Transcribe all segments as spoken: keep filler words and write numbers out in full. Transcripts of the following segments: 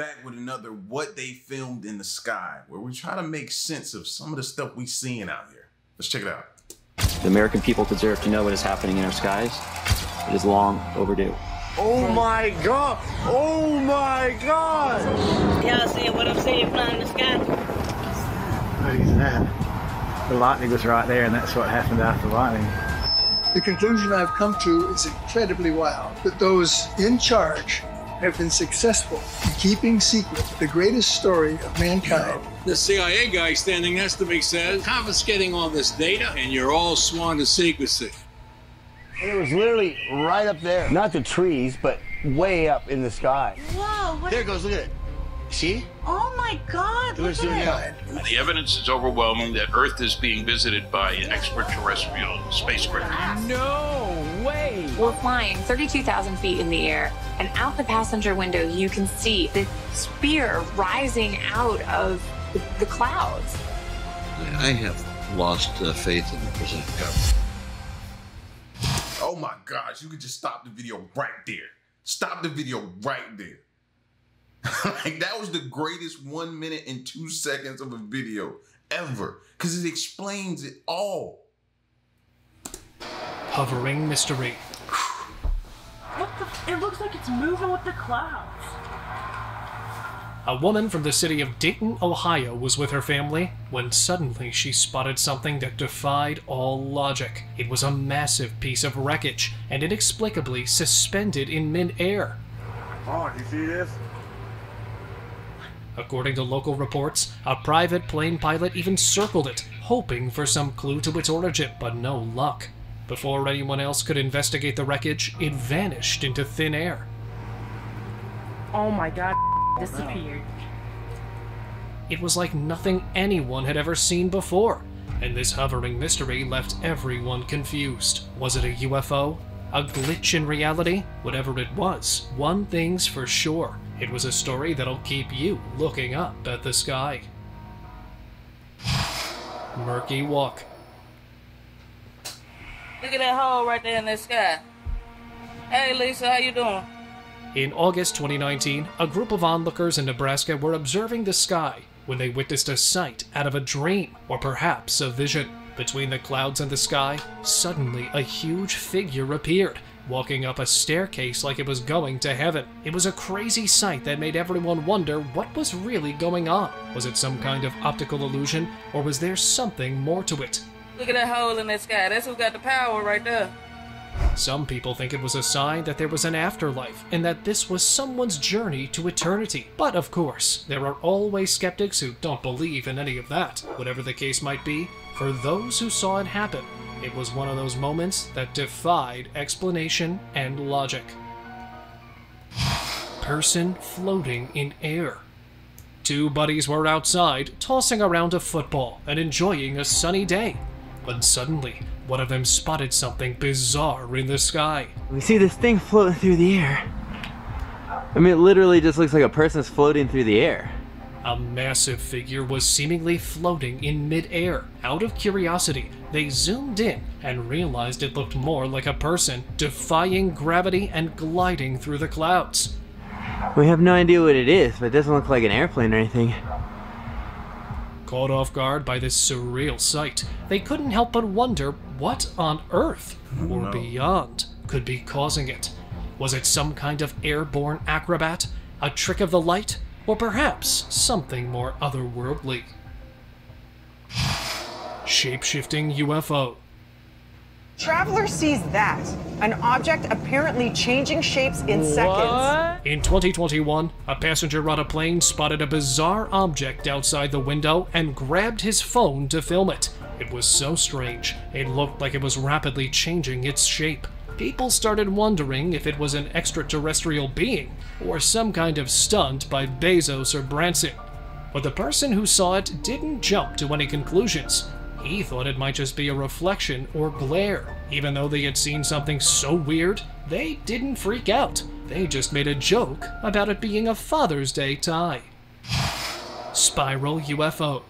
back with another What They Filmed in the Sky, where we try to make sense of some of the stuff we seeing out here. Let's check it out. The American people deserve to know what is happening in our skies. It is long overdue. Oh my God! Oh my God! Y'all seeing what I'm seeing flying in the sky? Look at that. The lightning was right there, and that's what happened after lightning. The conclusion I've come to is incredibly wild, that those in charge have been successful in keeping secret the greatest story of mankind. The C I A guy standing next to me says, confiscating all this data and you're all sworn to secrecy. And it was literally right up there. Not the trees, but way up in the sky. Whoa. What there it goes, look at it. See? Oh my God, look at it. it. The evidence is overwhelming that Earth is being visited by an extraterrestrial spacecraft. No way. We're flying thirty-two thousand feet in the air, and out the passenger window, you can see the spear rising out of the, the clouds. I have lost uh, faith in the present government. Oh my gosh, you could just stop the video right there. Stop the video right there. Like, that was the greatest one minute and two seconds of a video ever, because it explains it all. Hovering mystery. What the? It looks like it's moving with the clouds. A woman from the city of Dayton, Ohio was with her family when suddenly she spotted something that defied all logic. It was a massive piece of wreckage and inexplicably suspended in midair. Oh, you see this? According to local reports, a private plane pilot even circled it, hoping for some clue to its origin, but no luck. Before anyone else could investigate the wreckage, it vanished into thin air. Oh my God, it disappeared. It was like nothing anyone had ever seen before, and this hovering mystery left everyone confused. Was it a U F O? A glitch in reality? Whatever it was, one thing's for sure. It was a story that'll keep you looking up at the sky. Murky Walk. Look at that hole right there in the sky. Hey Lisa, how you doing? In August twenty nineteen, a group of onlookers in Nebraska were observing the sky when they witnessed a sight out of a dream, or perhaps a vision. Between the clouds and the sky, suddenly a huge figure appeared, walking up a staircase like it was going to heaven. It was a crazy sight that made everyone wonder what was really going on. Was it some kind of optical illusion, or was there something more to it? Look at that hole in that sky. That's who got the power right there. Some people think it was a sign that there was an afterlife, and that this was someone's journey to eternity. But of course, there are always skeptics who don't believe in any of that. Whatever the case might be, for those who saw it happen, it was one of those moments that defied explanation and logic. Person floating in air. Two buddies were outside, tossing around a football and enjoying a sunny day, when suddenly, one of them spotted something bizarre in the sky. We see this thing floating through the air. I mean, it literally just looks like a person's floating through the air. A massive figure was seemingly floating in mid-air. Out of curiosity, they zoomed in and realized it looked more like a person, defying gravity and gliding through the clouds. We have no idea what it is, but it doesn't look like an airplane or anything. Caught off guard by this surreal sight, they couldn't help but wonder what on Earth, or no. beyond, could be causing it. Was it some kind of airborne acrobat? A trick of the light? Or perhaps something more otherworldly. Shape-shifting U F O. Traveler sees that, an object apparently changing shapes in what? seconds. In twenty twenty-one, a passenger on a plane spotted a bizarre object outside the window and grabbed his phone to film it. It was so strange, it looked like it was rapidly changing its shape. People started wondering if it was an extraterrestrial being, or some kind of stunt by Bezos or Branson. But the person who saw it didn't jump to any conclusions. He thought it might just be a reflection or glare. Even though they had seen something so weird, they didn't freak out. They just made a joke about it being a Father's Day tie. Spiral U F O.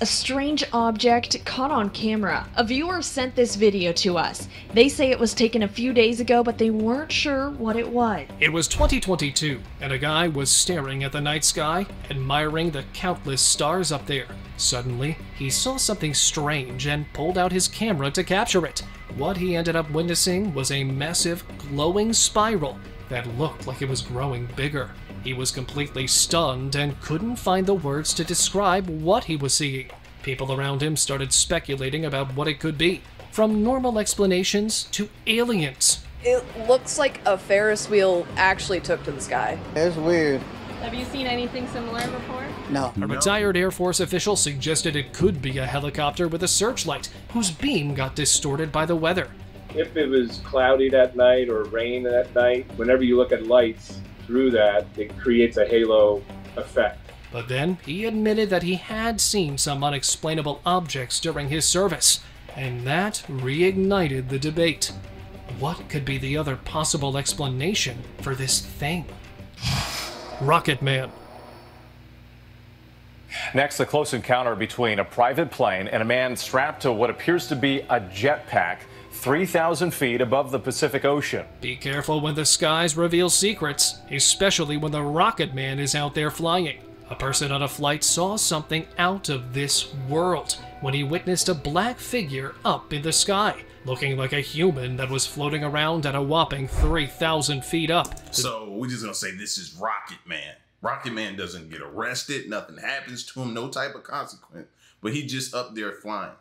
A strange object caught on camera. A viewer sent this video to us. They say it was taken a few days ago, but they weren't sure what it was. It was twenty twenty-two, and a guy was staring at the night sky, admiring the countless stars up there. Suddenly, he saw something strange and pulled out his camera to capture it. What he ended up witnessing was a massive, glowing spiral that looked like it was growing bigger. He was completely stunned and couldn't find the words to describe what he was seeing. People around him started speculating about what it could be, from normal explanations to aliens. It looks like a Ferris wheel actually took to the sky. It's weird. Have you seen anything similar before? No. A retired Air Force official suggested it could be a helicopter with a searchlight, whose beam got distorted by the weather. If it was cloudy that night or rain that night, whenever you look at lights, through that, it creates a halo effect. But then he admitted that he had seen some unexplainable objects during his service, and that reignited the debate. What could be the other possible explanation for this thing? Rocket Man. Next, the close encounter between a private plane and a man strapped to what appears to be a jetpack three thousand feet above the Pacific Ocean. Be careful when the skies reveal secrets, especially when the Rocket Man is out there flying. A person on a flight saw something out of this world when he witnessed a black figure up in the sky, looking like a human that was floating around at a whopping three thousand feet up. So we're just gonna say this is Rocket Man. Rocket Man doesn't get arrested, nothing happens to him, no type of consequence, but he's just up there flying.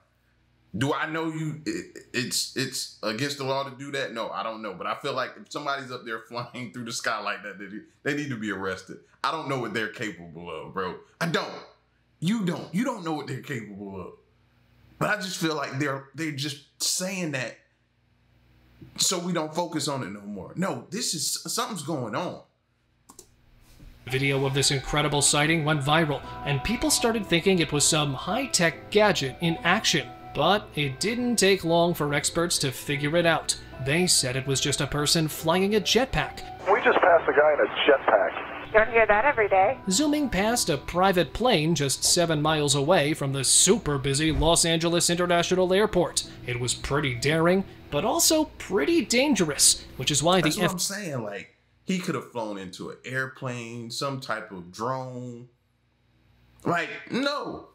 Do I know you? It, it's it's against the law to do that? No, I don't know. But I feel like if somebody's up there flying through the sky like that, they, they need to be arrested. I don't know what they're capable of, bro. I don't. You don't. You don't know what they're capable of. But I just feel like they're they're just saying that so we don't focus on it no more. No, this is something's going on. Video of this incredible sighting went viral, and people started thinking it was some high-tech gadget in action. But it didn't take long for experts to figure it out. They said it was just a person flying a jetpack. We just passed a guy in a jetpack. You don't hear that every day. Zooming past a private plane just seven miles away from the super busy Los Angeles International Airport. It was pretty daring, but also pretty dangerous, which is why That's the- That's what F I'm saying, like, he could have flown into an airplane, some type of drone. Like, no.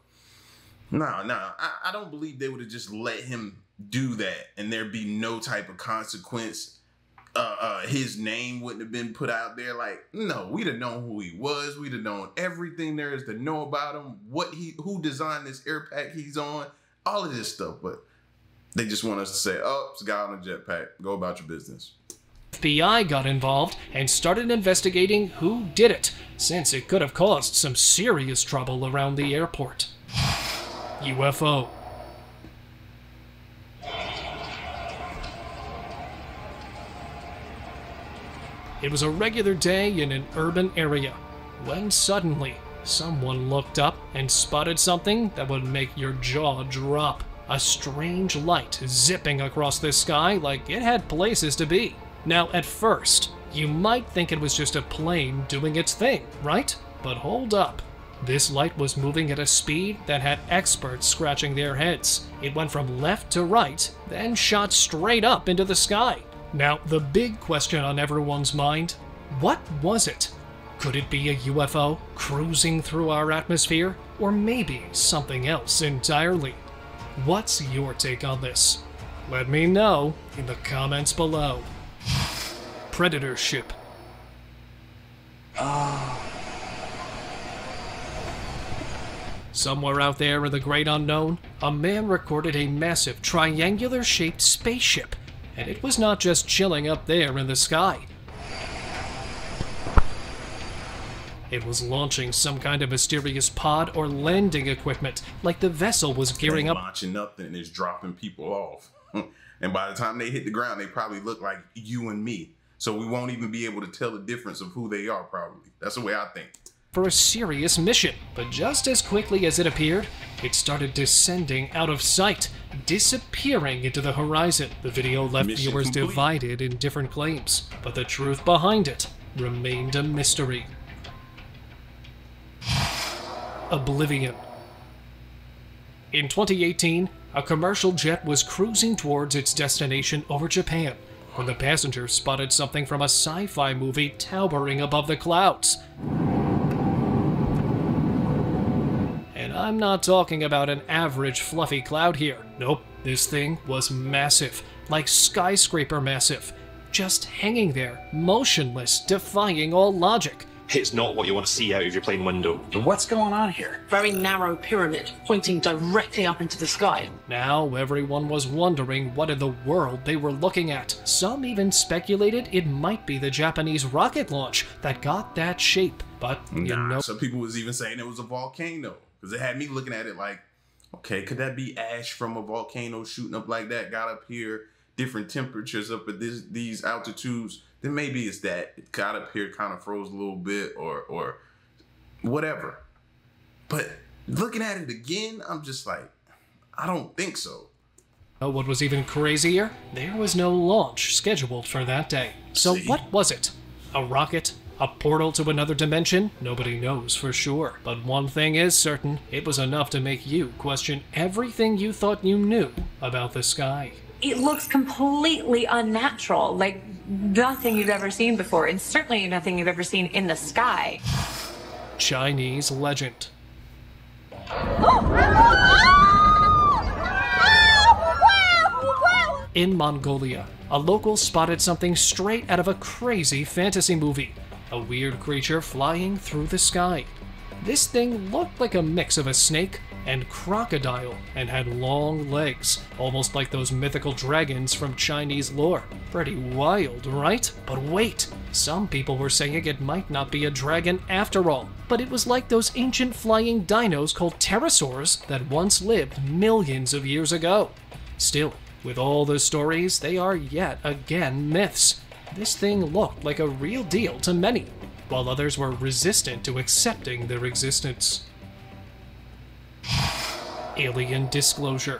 No, no, I, I don't believe they would have just let him do that and there'd be no type of consequence. Uh, uh, his name wouldn't have been put out there. Like, no, we'd have known who he was. We'd have known everything there is to know about him, what he, who designed this air pack he's on, all of this stuff. But they just want us to say, oh, it's a guy on a jetpack. Go about your business. F B I got involved and started investigating who did it, since it could have caused some serious trouble around the airport. U F O. It was a regular day in an urban area when suddenly someone looked up and spotted something that would make your jaw drop. A strange light zipping across the sky like it had places to be. Now, at first, you might think it was just a plane doing its thing, right? But hold up. This light was moving at a speed that had experts scratching their heads. It went from left to right, then shot straight up into the sky. Now, the big question on everyone's mind, what was it? Could it be a U F O cruising through our atmosphere? Or maybe something else entirely? What's your take on this? Let me know in the comments below. Predator ship. Ah. Somewhere out there in the great unknown, a man recorded a massive triangular-shaped spaceship, and it was not just chilling up there in the sky. It was launching some kind of mysterious pod or landing equipment, like the vessel was gearing up. It's launching up and it's dropping people off. And by the time they hit the ground, they probably look like you and me. So we won't even be able to tell the difference of who they are, probably. That's the way I think. For a serious mission, but just as quickly as it appeared, it started descending out of sight, disappearing into the horizon. The video left mission viewers complete. Divided in different claims, but the truth behind it remained a mystery. Oblivion. In twenty eighteen, a commercial jet was cruising towards its destination over Japan when the passengers spotted something from a sci-fi movie towering above the clouds. And I'm not talking about an average fluffy cloud here. Nope, this thing was massive, like skyscraper massive, just hanging there, motionless, defying all logic. It's not what you want to see out of your plane window. What's going on here? Very narrow pyramid, pointing directly up into the sky. Now everyone was wondering what in the world they were looking at. Some even speculated it might be the Japanese rocket launch that got that shape. But you nah, know, some people was even saying it was a volcano, because it had me looking at it like, okay, could that be ash from a volcano shooting up like that, got up here, different temperatures up at this, these altitudes? Then maybe it's that it got up here, kind of froze a little bit, or or whatever. But looking at it again, I'm just like, I don't think so. Oh, what was even crazier? There was no launch scheduled for that day. So See? What was it? A rocket? A portal to another dimension? Nobody knows for sure. But one thing is certain, it was enough to make you question everything you thought you knew about the sky. It looks completely unnatural, like nothing you've ever seen before, and certainly nothing you've ever seen in the sky. Chinese legend. In Mongolia, a local spotted something straight out of a crazy fantasy movie. A weird creature flying through the sky. This thing looked like a mix of a snake and crocodile and had long legs, almost like those mythical dragons from Chinese lore. Pretty wild, right? But wait, some people were saying it might not be a dragon after all, but it was like those ancient flying dinos called pterosaurs that once lived millions of years ago. Still, with all the stories, they are yet again myths. This thing looked like a real deal to many, while others were resistant to accepting their existence. Alien disclosure.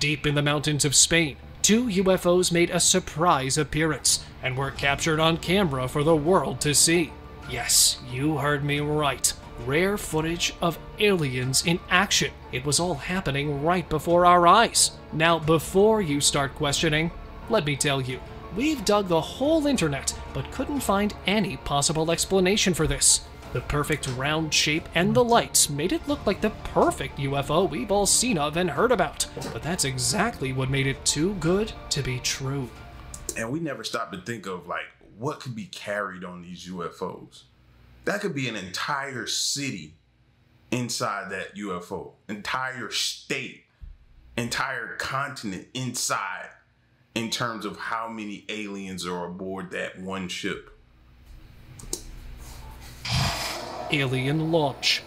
Deep in the mountains of Spain, two U F Os made a surprise appearance and were captured on camera for the world to see. Yes, you heard me right. Rare footage of aliens in action. It was all happening right before our eyes. Now, before you start questioning, let me tell you, we've dug the whole internet but couldn't find any possible explanation for this. The perfect round shape and the lights made it look like the perfect U F O we've all seen of and heard about. But that's exactly what made it too good to be true. And we never stopped to think of, like, what could be carried on these U F Os? That could be an entire city inside that U F O, entire state, entire continent inside, in terms of how many aliens are aboard that one ship. Alien launch.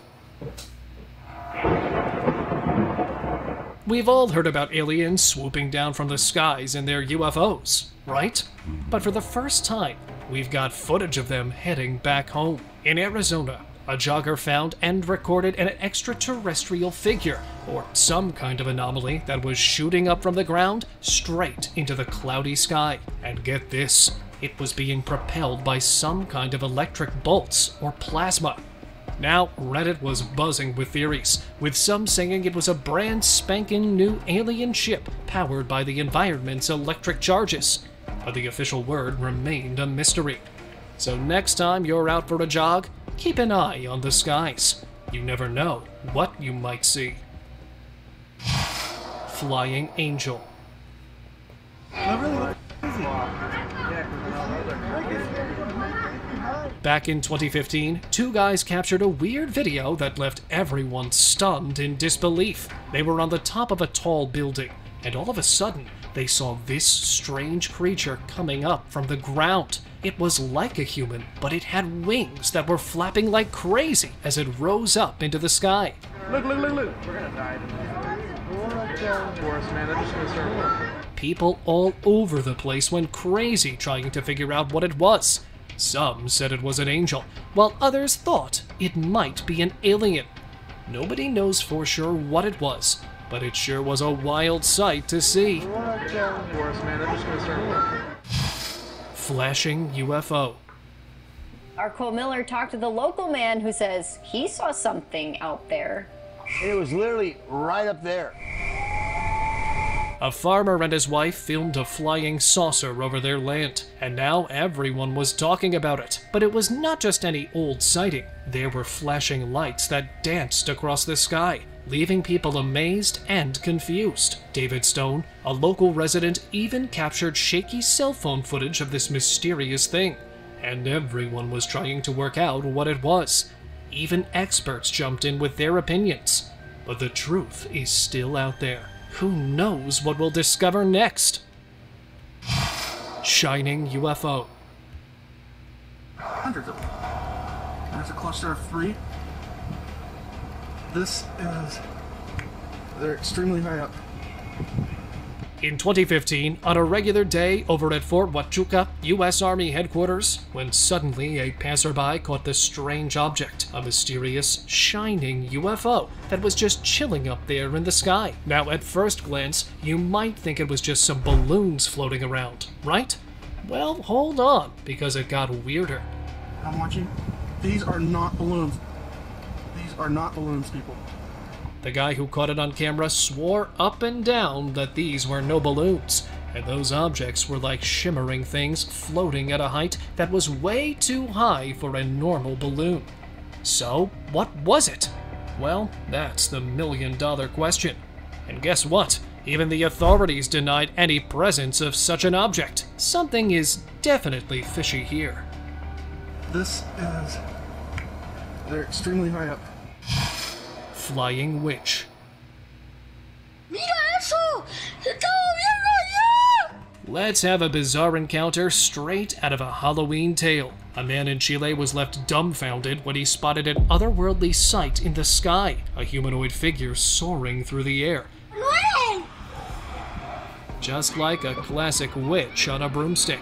We've all heard about aliens swooping down from the skies in their U F Os, right? But for the first time, we've got footage of them heading back home. In Arizona, a jogger found and recorded an extraterrestrial figure, or some kind of anomaly, that was shooting up from the ground straight into the cloudy sky. And get this, it was being propelled by some kind of electric bolts or plasma. Now, Reddit was buzzing with theories, with some saying it was a brand spanking new alien ship powered by the environment's electric charges, but the official word remained a mystery. So next time you're out for a jog, keep an eye on the skies. You never know what you might see. Flying angel. Back in twenty fifteen, two guys captured a weird video that left everyone stunned in disbelief. They were on the top of a tall building, and all of a sudden, they saw this strange creature coming up from the ground. It was like a human, but it had wings that were flapping like crazy as it rose up into the sky. Look, look, look, look. We're gonna die today. People all over the place went crazy trying to figure out what it was. Some said it was an angel, while others thought it might be an alien. Nobody knows for sure what it was, but it sure was a wild sight to see. Flashing U F O. Our Cole Miller talked to the local man who says he saw something out there. It was literally right up there. A farmer and his wife filmed a flying saucer over their land, and now everyone was talking about it. But it was not just any old sighting. There were flashing lights that danced across the sky, leaving people amazed and confused. David Stone, a local resident, even captured shaky cell phone footage of this mysterious thing. And everyone was trying to work out what it was. Even experts jumped in with their opinions. But the truth is still out there. Who knows what we'll discover next? Shining U F O. Hundreds of them. There's a cluster of three. This is... they're extremely high up. In twenty fifteen, on a regular day over at Fort Huachuca, U S Army headquarters, when suddenly a passerby caught the strange object, a mysterious, shining U F O that was just chilling up there in the sky. Now, at first glance, you might think it was just some balloons floating around, right? Well, hold on, because it got weirder. I'm watching. These are not balloons. These are not balloons, people. The guy who caught it on camera swore up and down that these were no balloons, and those objects were like shimmering things floating at a height that was way too high for a normal balloon. So, what was it? Well, that's the million-dollar question. And guess what? Even the authorities denied any presence of such an object. Something is definitely fishy here. This is... they're extremely high up. Flying witch. Let's have a bizarre encounter straight out of a Halloween tale. A man in Chile was left dumbfounded when he spotted an otherworldly sight in the sky, a humanoid figure soaring through the air. Just like a classic witch on a broomstick.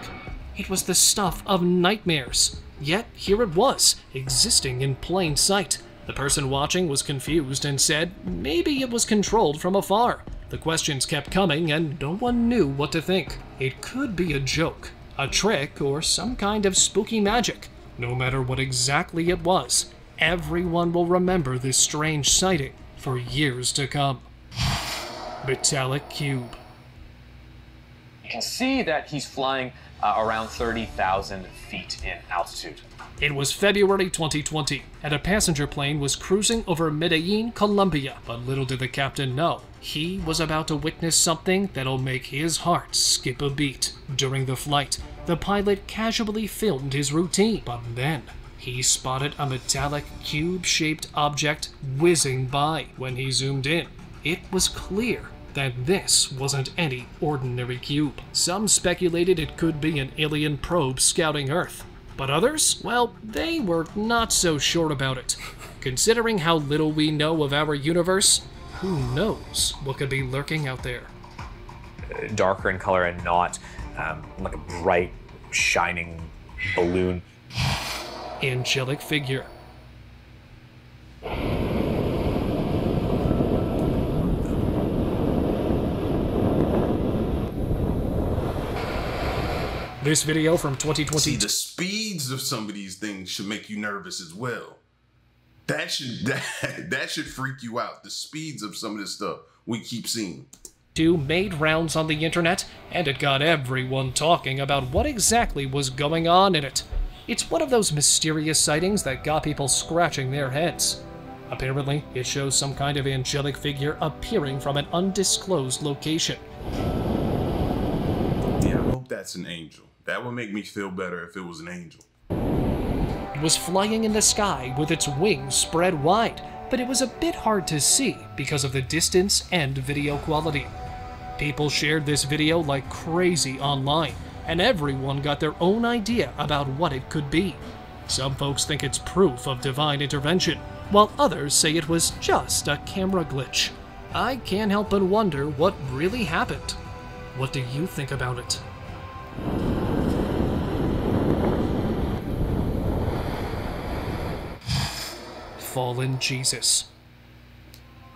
It was the stuff of nightmares. Yet here it was, existing in plain sight. The person watching was confused and said maybe it was controlled from afar. The questions kept coming and no one knew what to think. It could be a joke, a trick, or some kind of spooky magic. No matter what exactly it was, everyone will remember this strange sighting for years to come. Metallic Cube. You can see that he's flying uh, around thirty thousand feet in altitude. It was February twenty twenty, and a passenger plane was cruising over Medellin, Colombia. But little did the captain know, he was about to witness something that'll make his heart skip a beat. During the flight, the pilot casually filmed his routine, but then he spotted a metallic cube-shaped object whizzing by. When he zoomed in, it was clear that this wasn't any ordinary cube. Some speculated it could be an alien probe scouting Earth. But others? Well, they were not so sure about it. Considering how little we know of our universe, who knows what could be lurking out there. Darker in color and not um, like a bright, shining balloon. Angelic figure. This video from twenty twenty. See, the speeds of some of these things should make you nervous as well. That should that, that should freak you out. The speeds of some of this stuff we keep seeing. Two made rounds on the internet, and it got everyone talking about what exactly was going on in it. It's one of those mysterious sightings that got people scratching their heads. Apparently, it shows some kind of angelic figure appearing from an undisclosed location. Yeah, I hope that's an angel. That would make me feel better if it was an angel. It was flying in the sky with its wings spread wide, but it was a bit hard to see because of the distance and video quality. People shared this video like crazy online, and everyone got their own idea about what it could be. Some folks think it's proof of divine intervention, while others say it was just a camera glitch. I can't help but wonder what really happened. What do you think about it? Fallen Jesus.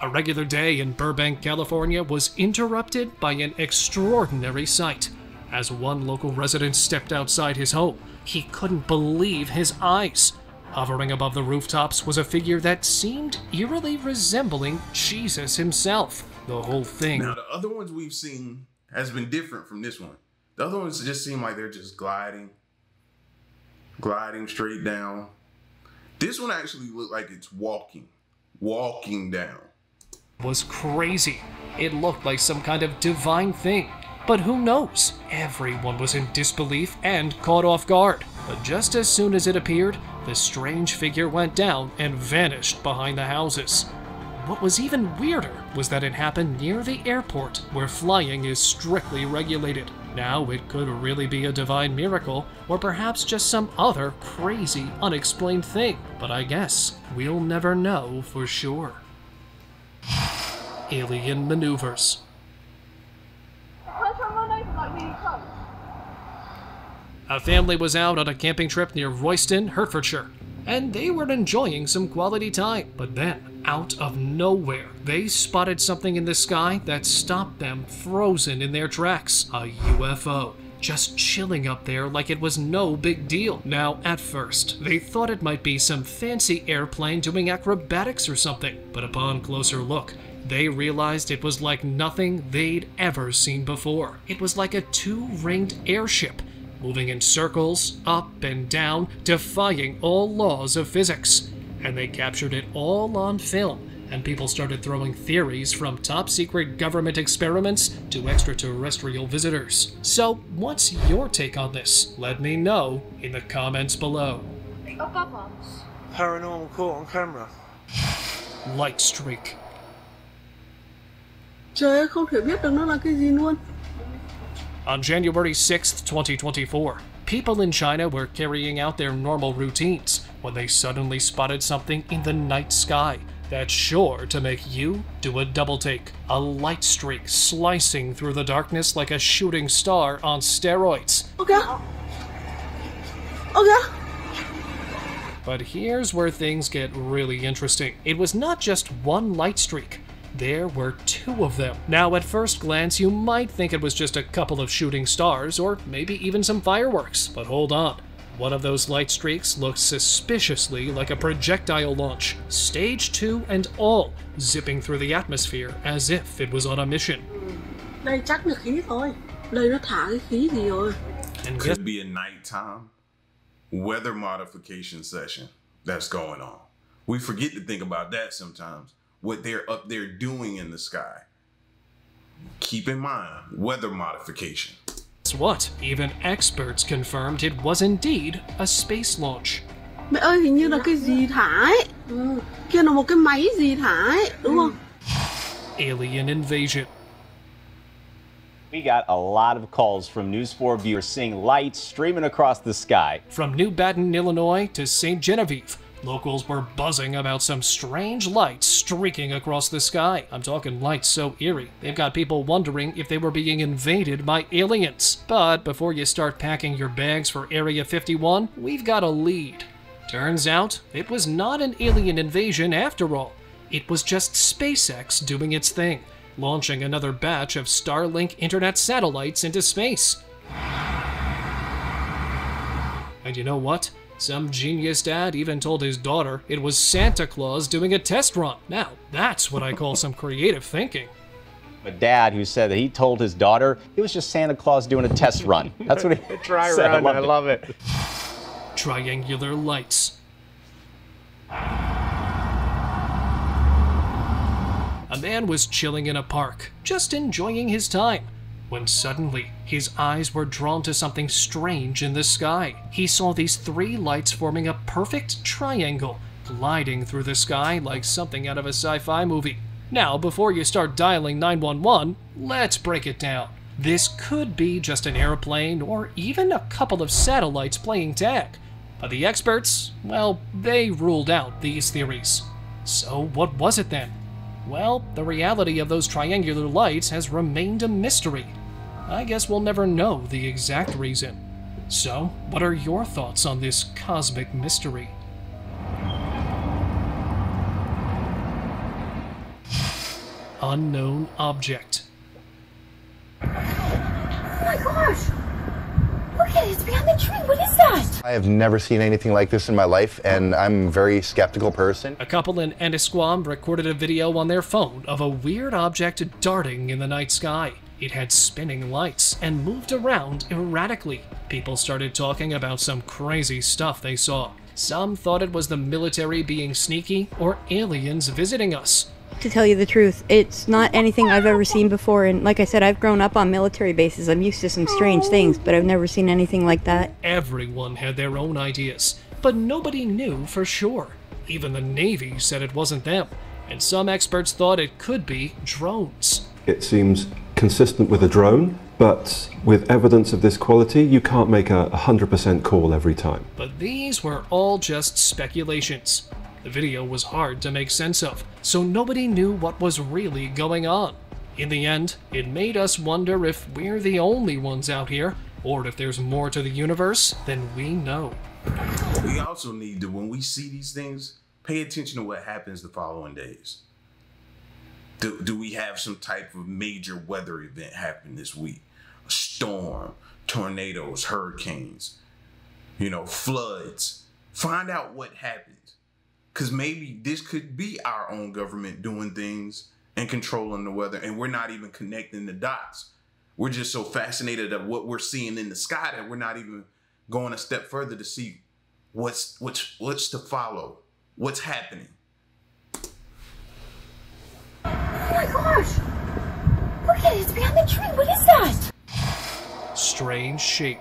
A regular day in Burbank, California was interrupted by an extraordinary sight. As one local resident stepped outside his home, he couldn't believe his eyes. Hovering above the rooftops was a figure that seemed eerily resembling Jesus himself. The whole thing. Now, the other ones we've seen has been different from this one. The other ones just seem like they're just gliding, gliding straight down. This one actually looked like it's walking, walking down. It was crazy. It looked like some kind of divine thing. But who knows? Everyone was in disbelief and caught off guard. But just as soon as it appeared, the strange figure went down and vanished behind the houses. What was even weirder was that it happened near the airport, where flying is strictly regulated. Now it could really be a divine miracle, or perhaps just some other crazy, unexplained thing. But I guess we'll never know for sure. Alien maneuvers. A family was out on a camping trip near Royston, Hertfordshire, and they were enjoying some quality time. But then, out of nowhere, they spotted something in the sky that stopped them frozen in their tracks. A U F O, just chilling up there like it was no big deal. Now, at first, they thought it might be some fancy airplane doing acrobatics or something, but upon closer look, they realized it was like nothing they'd ever seen before. It was like a two-ringed airship, moving in circles, up and down, defying all laws of physics. And they captured it all on film, and people started throwing theories from top-secret government experiments to extraterrestrial visitors. So, what's your take on this? Let me know in the comments below. Paranormal caught on camera. Light streak. Trời ơi, không thể biết được nó là cái gì luôn. On January sixth, twenty twenty-four, people in China were carrying out their normal routines when they suddenly spotted something in the night sky that's sure to make you do a double take. A light streak slicing through the darkness like a shooting star on steroids. Okay. Okay. But here's where things get really interesting. It was not just one light streak. There were two of them. Now, at first glance, you might think it was just a couple of shooting stars, or maybe even some fireworks. But hold on. One of those light streaks looked suspiciously like a projectile launch, stage two and all, zipping through the atmosphere as if it was on a mission. And could be a nighttime weather modification session that's going on. We forget to think about that sometimes. What they're up there doing in the sky. Keep in mind, weather modification. That's what even experts confirmed it was indeed a space launch. Mẹ ơi, hình như là cái gì thả ấy. Ừ. Kia là một cái máy gì thả ấy, đúng không? Alien invasion. We got a lot of calls from News four viewers seeing lights streaming across the sky. From New Baden, Illinois to Saint Genevieve, locals were buzzing about some strange lights streaking across the sky. I'm talking lights so eerie, they've got people wondering if they were being invaded by aliens. But before you start packing your bags for Area fifty-one, we've got a lead. Turns out, it was not an alien invasion after all. It was just SpaceX doing its thing, launching another batch of Starlink internet satellites into space. And you know what? Some genius dad even told his daughter it was Santa Claus doing a test run. Now, that's what I call some creative thinking. A dad who said that he told his daughter it was just Santa Claus doing a test run. That's what he Try said. Run, I, love I love it. Triangular lights. A man was chilling in a park, just enjoying his time, when suddenly, his eyes were drawn to something strange in the sky. He saw these three lights forming a perfect triangle, gliding through the sky like something out of a sci-fi movie. Now, before you start dialing nine one one, let's break it down. This could be just an airplane or even a couple of satellites playing tag. But the experts, well, they ruled out these theories. So what was it then? Well, the reality of those triangular lights has remained a mystery. I guess we'll never know the exact reason. So, what are your thoughts on this cosmic mystery? Unknown object. Oh my gosh! Look Hey, it's behind the tree. What is that? I have never seen anything like this in my life, and I'm a very skeptical person. A couple in Antisquam recorded a video on their phone of a weird object darting in the night sky. It had spinning lights and moved around erratically. People started talking about some crazy stuff they saw. Some thought it was the military being sneaky or aliens visiting us. To tell you the truth, it's not anything I've ever seen before, and like I said, I've grown up on military bases. I'm used to some strange things, but I've never seen anything like that. Everyone had their own ideas, but nobody knew for sure. Even the Navy said it wasn't them, and some experts thought it could be drones. It seems consistent with a drone, but with evidence of this quality, you can't make a one hundred percent call every time. But these were all just speculations. The video was hard to make sense of, so nobody knew what was really going on. In the end, it made us wonder if we're the only ones out here, or if there's more to the universe than we know. We also need to, when we see these things, pay attention to what happens the following days. Do, do we have some type of major weather event happen this week? A storm, tornadoes, hurricanes, you know, floods. Find out what happened. Because maybe this could be our own government doing things and controlling the weather, and we're not even connecting the dots. We're just so fascinated at what we're seeing in the sky that we're not even going a step further to see what's what's what's to follow, what's happening. Oh my gosh! Look at it, it's behind the tree. What is that? Strange shape.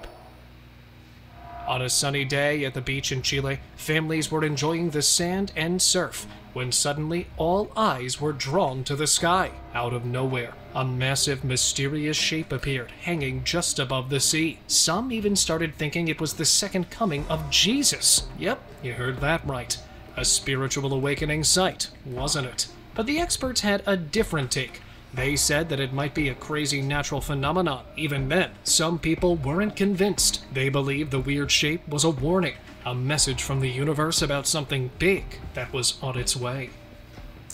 On a sunny day at the beach in Chile, families were enjoying the sand and surf when suddenly all eyes were drawn to the sky. Out of nowhere, a massive, mysterious shape appeared, hanging just above the sea. Some even started thinking it was the second coming of Jesus. Yep, you heard that right. A spiritual awakening sight, wasn't it? But the experts had a different take. They said that it might be a crazy natural phenomenon. Even then, some people weren't convinced. They believed the weird shape was a warning, a message from the universe about something big that was on its way.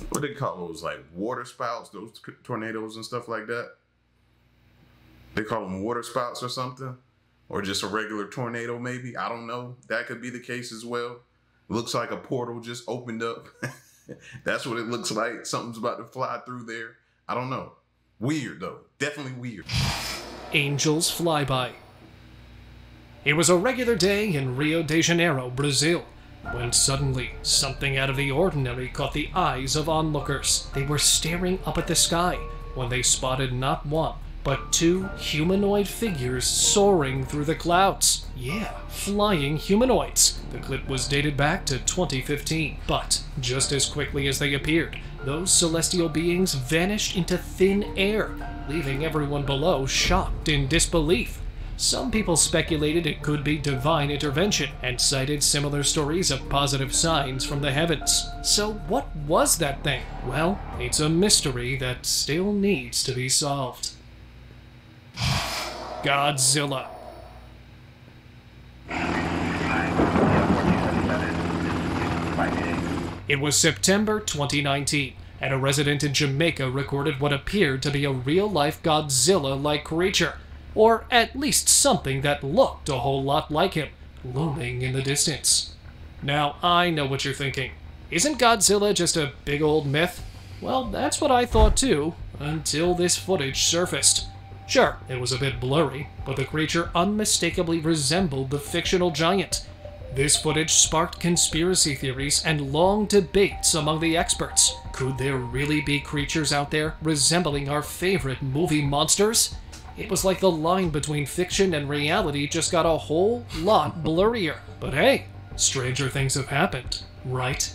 What do they call those, like water spouts, those tornadoes and stuff like that? They call them water spouts or something? Or just a regular tornado maybe? I don't know. That could be the case as well. Looks like a portal just opened up. That's what it looks like. Something's about to fly through there. I don't know. Weird, though. Definitely weird. Angels fly by. It was a regular day in Rio de Janeiro, Brazil, when suddenly something out of the ordinary caught the eyes of onlookers. They were staring up at the sky when they spotted not one, but two humanoid figures soaring through the clouds. Yeah, flying humanoids. The clip was dated back to twenty fifteen, but just as quickly as they appeared, those celestial beings vanished into thin air, leaving everyone below shocked in disbelief. Some people speculated it could be divine intervention and cited similar stories of positive signs from the heavens. So what was that thing? Well, it's a mystery that still needs to be solved. Godzilla. It was September twenty nineteen, and a resident in Jamaica recorded what appeared to be a real-life Godzilla-like creature, or at least something that looked a whole lot like him, looming in the distance. Now, I know what you're thinking. Isn't Godzilla just a big old myth? Well, that's what I thought too, until this footage surfaced. Sure, it was a bit blurry, but the creature unmistakably resembled the fictional giant. This footage sparked conspiracy theories and long debates among the experts. Could there really be creatures out there resembling our favorite movie monsters? It was like the line between fiction and reality just got a whole lot blurrier. But hey, stranger things have happened, right?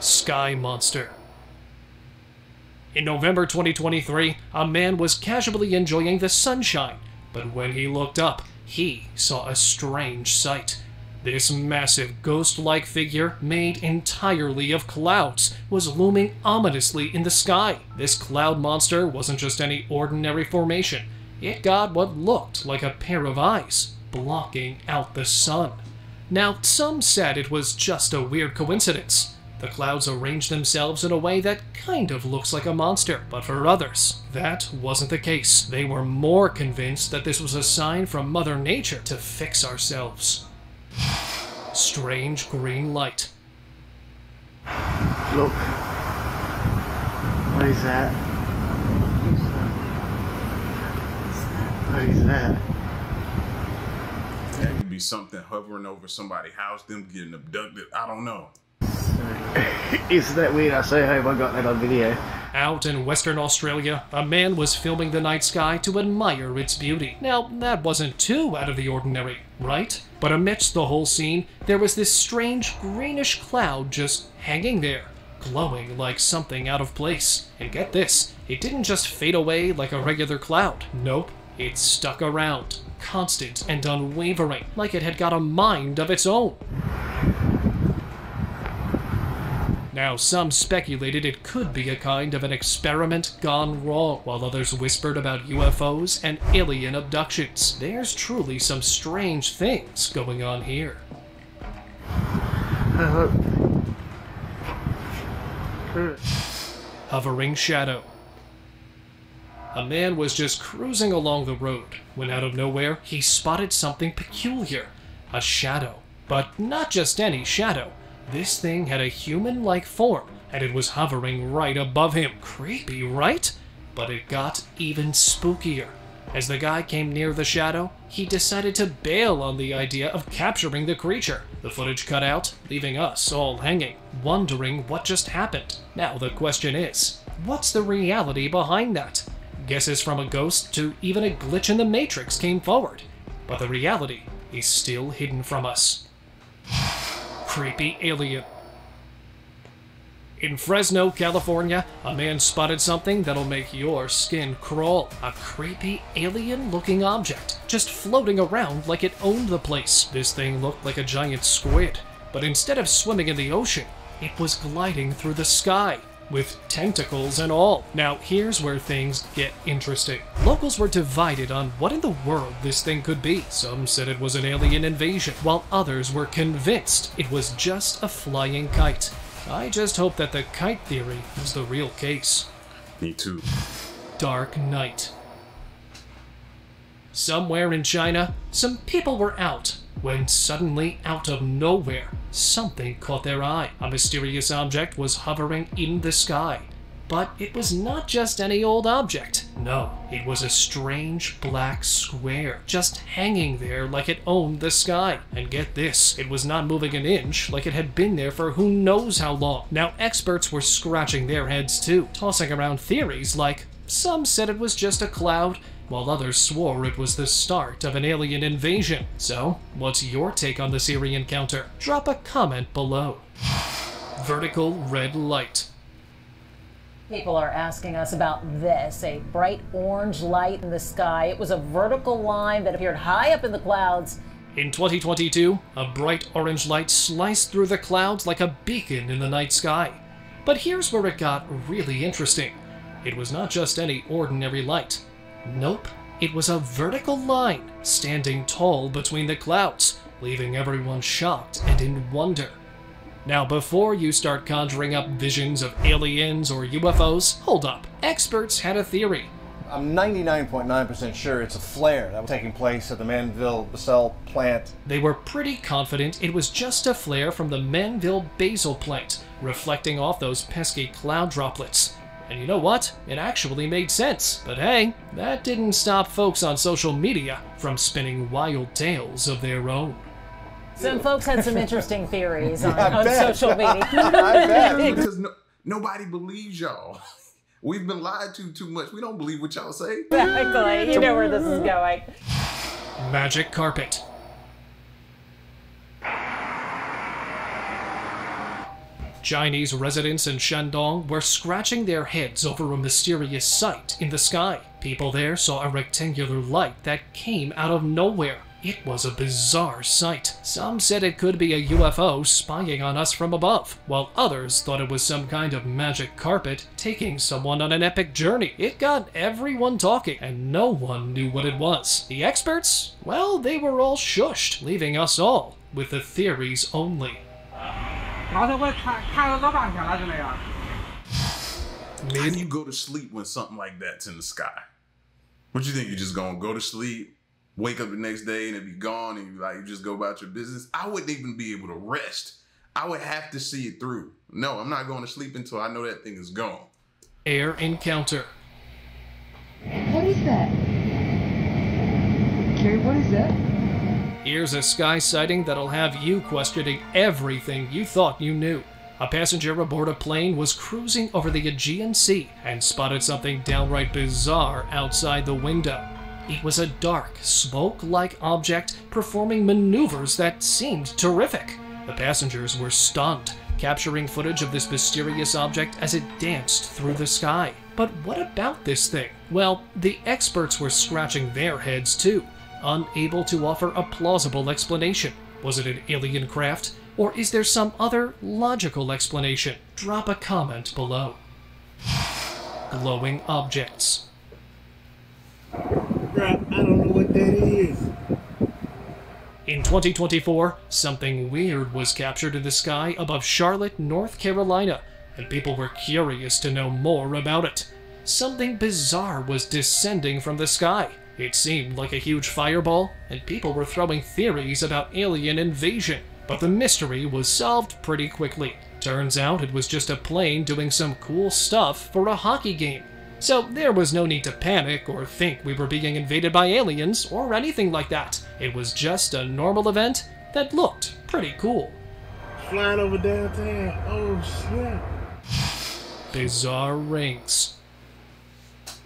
Sky Monster. In November twenty twenty-three, a man was casually enjoying the sunshine, but when he looked up, he saw a strange sight. This massive ghost-like figure, made entirely of clouds, was looming ominously in the sky. This cloud monster wasn't just any ordinary formation. It got what looked like a pair of eyes, blocking out the sun. Now, some said it was just a weird coincidence. The clouds arrange themselves in a way that kind of looks like a monster, but for others, that wasn't the case. They were more convinced that this was a sign from Mother Nature to fix ourselves. Strange green light. Look. What is that? What is that? That could be something hovering over somebody's house, them getting abducted, I don't know. Isn't that weird? I so hope I got that on video. Out in Western Australia, a man was filming the night sky to admire its beauty. Now, that wasn't too out of the ordinary, right? But amidst the whole scene, there was this strange greenish cloud just hanging there, glowing like something out of place. And get this, it didn't just fade away like a regular cloud. Nope, it stuck around, constant and unwavering, like it had got a mind of its own. Now, some speculated it could be a kind of an experiment gone wrong, while others whispered about U F Os and alien abductions. There's truly some strange things going on here. Hovering shadow. A man was just cruising along the road, when out of nowhere, he spotted something peculiar. A shadow. But not just any shadow. This thing had a human-like form, and it was hovering right above him. Creepy, right? But it got even spookier. As the guy came near the shadow, he decided to bail on the idea of capturing the creature. The footage cut out, leaving us all hanging, wondering what just happened. Now the question is, what's the reality behind that? Guesses from a ghost to even a glitch in the Matrix came forward, but the reality is still hidden from us. Creepy alien. In Fresno, California, a man spotted something that'll make your skin crawl. A creepy alien-looking object, just floating around like it owned the place. This thing looked like a giant squid, but instead of swimming in the ocean, it was gliding through the sky, with tentacles and all. Now, here's where things get interesting. Locals were divided on what in the world this thing could be. Some said it was an alien invasion, while others were convinced it was just a flying kite. I just hope that the kite theory is the real case. Me too. Dark Knight. Somewhere in China, some people were out, when suddenly, out of nowhere, something caught their eye. A mysterious object was hovering in the sky. But it was not just any old object. No, it was a strange black square, just hanging there like it owned the sky. And get this, it was not moving an inch, like it had been there for who knows how long. Now, experts were scratching their heads too, tossing around theories like, some said it was just a cloud, while others swore it was the start of an alien invasion. So, what's your take on this eerie encounter? Drop a comment below. Vertical red light. People are asking us about this, a bright orange light in the sky. It was a vertical line that appeared high up in the clouds. In twenty twenty-two, a bright orange light sliced through the clouds like a beacon in the night sky. But here's where it got really interesting. It was not just any ordinary light. Nope, it was a vertical line, standing tall between the clouds, leaving everyone shocked and in wonder. Now, before you start conjuring up visions of aliens or U F Os, hold up. Experts had a theory. I'm ninety-nine point nine percent sure it's a flare that was taking place at the Manville Basalt plant. They were pretty confident it was just a flare from the Manville Basal plant, reflecting off those pesky cloud droplets. And you know what? It actually made sense. But hey, that didn't stop folks on social media from spinning wild tales of their own. Some folks had some interesting theories on, on social media. I bet. Because no, nobody believes y'all. We've been lied to too much. We don't believe what y'all say. Exactly. You know where this is going. Magic carpet. Chinese residents in Shandong were scratching their heads over a mysterious sight in the sky. People there saw a rectangular light that came out of nowhere. It was a bizarre sight. Some said it could be a U F O spying on us from above, while others thought it was some kind of magic carpet taking someone on an epic journey. It got everyone talking, and no one knew what it was. The experts? Well, they were all shushed, leaving us all with the theories only. 然后他会看看个多半天了之类的。Man, you go to sleep when something like that's in the sky. What you think? You're just gonna go to sleep, wake up the next day, and it be gone, and you like you just go about your business? I wouldn't even be able to rest. I would have to see it through. No, I'm not going to sleep until I know that thing is gone. Air encounter. What is that? Carrie, what is that? Here's a sky sighting that'll have you questioning everything you thought you knew. A passenger aboard a plane was cruising over the Aegean Sea and spotted something downright bizarre outside the window. It was a dark, smoke-like object performing maneuvers that seemed terrific. The passengers were stunned, capturing footage of this mysterious object as it danced through the sky. But what about this thing? Well, the experts were scratching their heads too, unable to offer a plausible explanation. Was it an alien craft? Or is there some other logical explanation? Drop a comment below. Glowing objects. Bruh, I don't know what that is. In twenty twenty-four, something weird was captured in the sky above Charlotte, North Carolina, and people were curious to know more about it. Something bizarre was descending from the sky. It seemed like a huge fireball, and people were throwing theories about alien invasion. But the mystery was solved pretty quickly. Turns out it was just a plane doing some cool stuff for a hockey game. So there was no need to panic or think we were being invaded by aliens or anything like that. It was just a normal event that looked pretty cool. Flying over downtown, oh snap. Bizarre rings.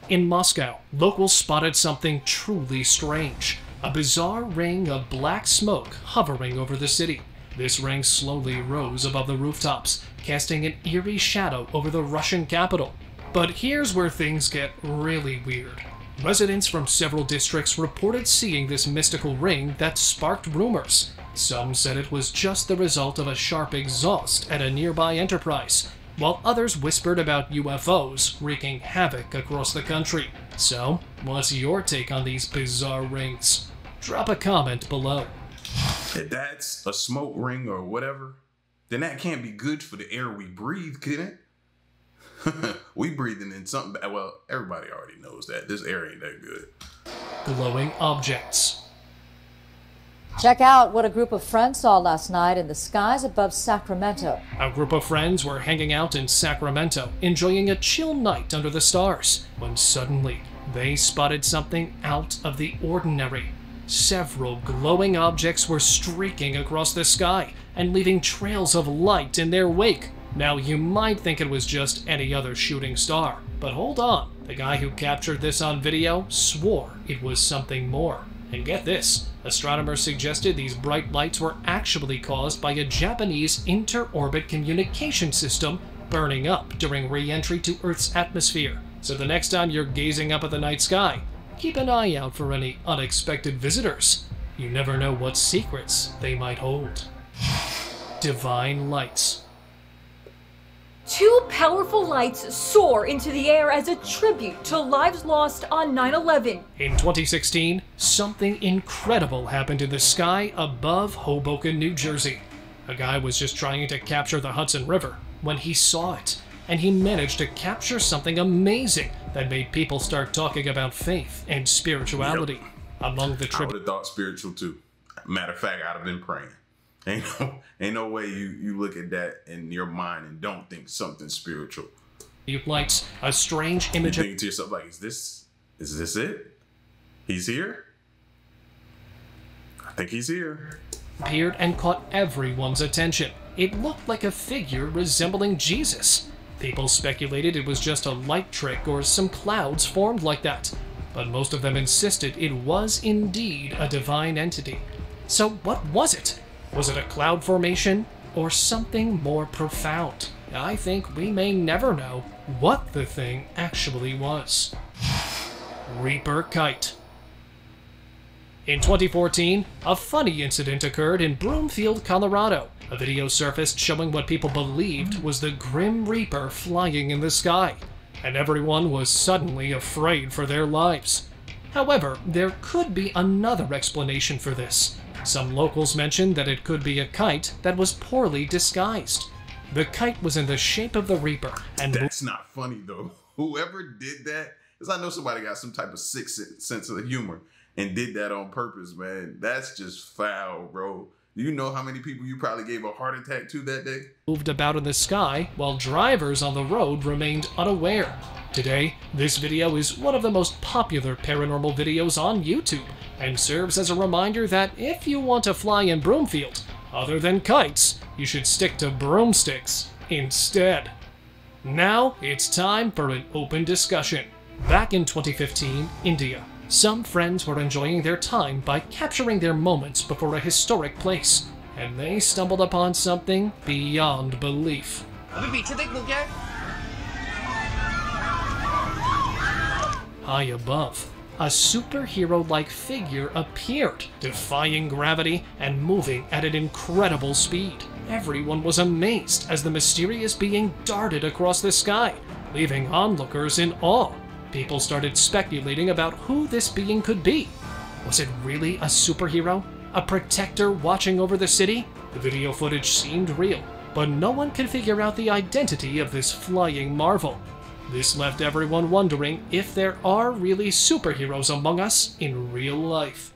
In Moscow, locals spotted something truly strange. A bizarre ring of black smoke hovering over the city. This ring slowly rose above the rooftops, casting an eerie shadow over the Russian capital. But here's where things get really weird. Residents from several districts reported seeing this mystical ring that sparked rumors. Some said it was just the result of a sharp exhaust at a nearby enterprise, while others whispered about U F Os wreaking havoc across the country. So, what's your take on these bizarre rings? Drop a comment below. If that's a smoke ring or whatever, then that can't be good for the air we breathe, can it? We breathing in something bad. Well, everybody already knows that. This air ain't that good. Glowing objects. Check out what a group of friends saw last night in the skies above Sacramento. A group of friends were hanging out in Sacramento, enjoying a chill night under the stars, when suddenly they spotted something out of the ordinary. Several glowing objects were streaking across the sky and leaving trails of light in their wake. Now, you might think it was just any other shooting star, but hold on. The guy who captured this on video swore it was something more. And get this, astronomers suggested these bright lights were actually caused by a Japanese inter-orbit communication system burning up during re-entry to Earth's atmosphere. So the next time you're gazing up at the night sky, keep an eye out for any unexpected visitors. You never know what secrets they might hold. Divine lights. Two powerful lights soar into the air as a tribute to lives lost on nine eleven. In twenty sixteen, something incredible happened in the sky above Hoboken, New Jersey. A guy was just trying to capture the Hudson River when he saw it, and he managed to capture something amazing that made people start talking about faith and spirituality. Yep. Among the tribute, I would have thought spiritual too. Matter of fact, I'd have been praying. Ain't no, ain't no way you, you look at that in your mind and don't think something spiritual. You lights a strange image. You think to yourself, like, is this, is this it? He's here? I think he's here. Appeared and caught everyone's attention. It looked like a figure resembling Jesus. People speculated it was just a light trick or some clouds formed like that. But most of them insisted it was indeed a divine entity. So what was it? Was it a cloud formation or something more profound? I think we may never know what the thing actually was. Reaper kite. In twenty fourteen, a funny incident occurred in Broomfield, Colorado. A video surfaced showing what people believed was the Grim Reaper flying in the sky, and everyone was suddenly afraid for their lives. However, there could be another explanation for this. Some locals mentioned that it could be a kite that was poorly disguised. The kite was in the shape of the Reaper. And that's not funny though. Whoever did that, because I know somebody got some type of sick sense of humor and did that on purpose, man. That's just foul, bro. You know how many people you probably gave a heart attack to that day? Moved about in the sky while drivers on the road remained unaware. Today, this video is one of the most popular paranormal videos on YouTube and serves as a reminder that if you want to fly in Broomfield, other than kites, you should stick to broomsticks instead. Now it's time for an open discussion. Back in twenty fifteen, India, some friends were enjoying their time by capturing their moments before a historic place, and they stumbled upon something beyond belief. High above, a superhero-like figure appeared, defying gravity and moving at an incredible speed. Everyone was amazed as the mysterious being darted across the sky, leaving onlookers in awe. People started speculating about who this being could be. Was it really a superhero? A protector watching over the city? The video footage seemed real, but no one could figure out the identity of this flying marvel. This left everyone wondering if there are really superheroes among us in real life.